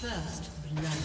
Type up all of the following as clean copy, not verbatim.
First blood.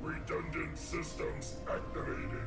Redundant systems activated.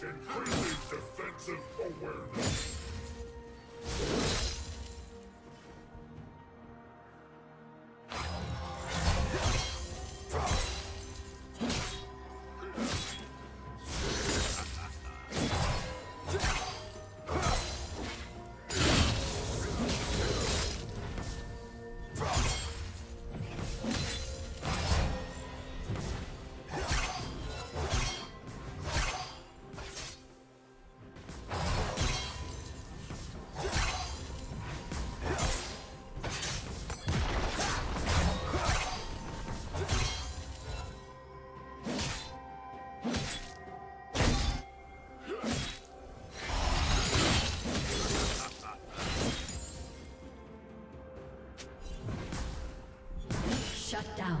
Increasing defensive awareness. Shut down.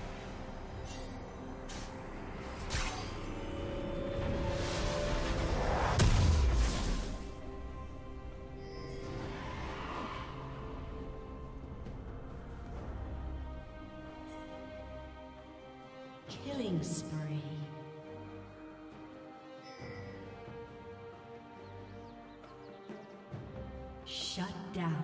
Killing spree. Shut down.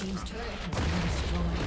Team's turret has been destroyed.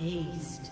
East.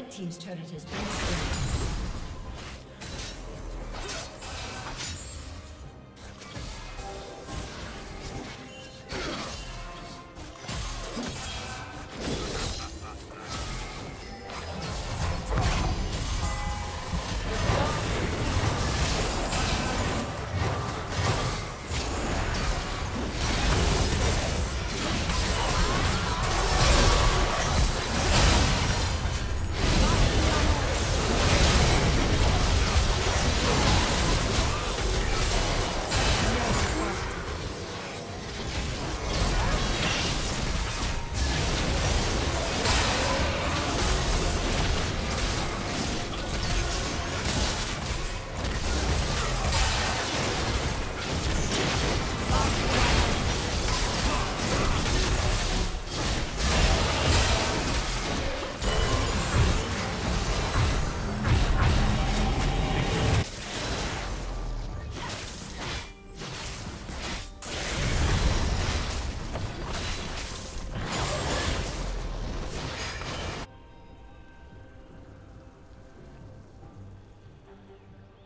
Red Team's turret has been destroyed.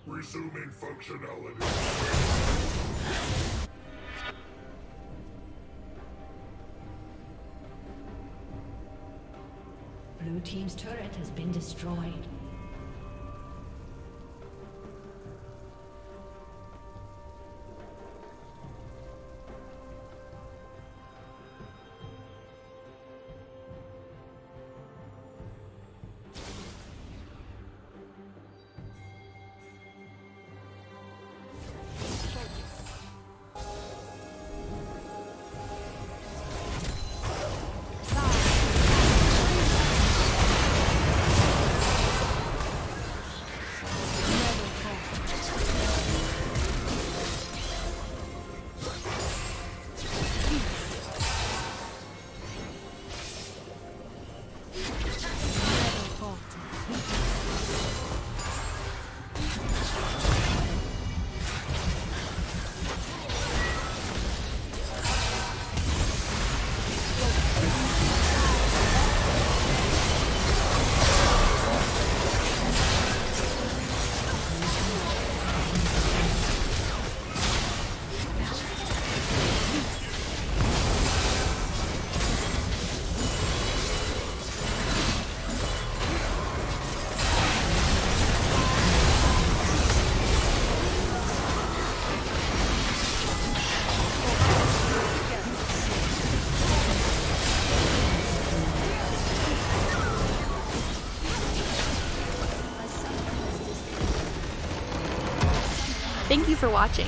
Resuming functionality. Blue Team's turret has been destroyed. Thank you for watching.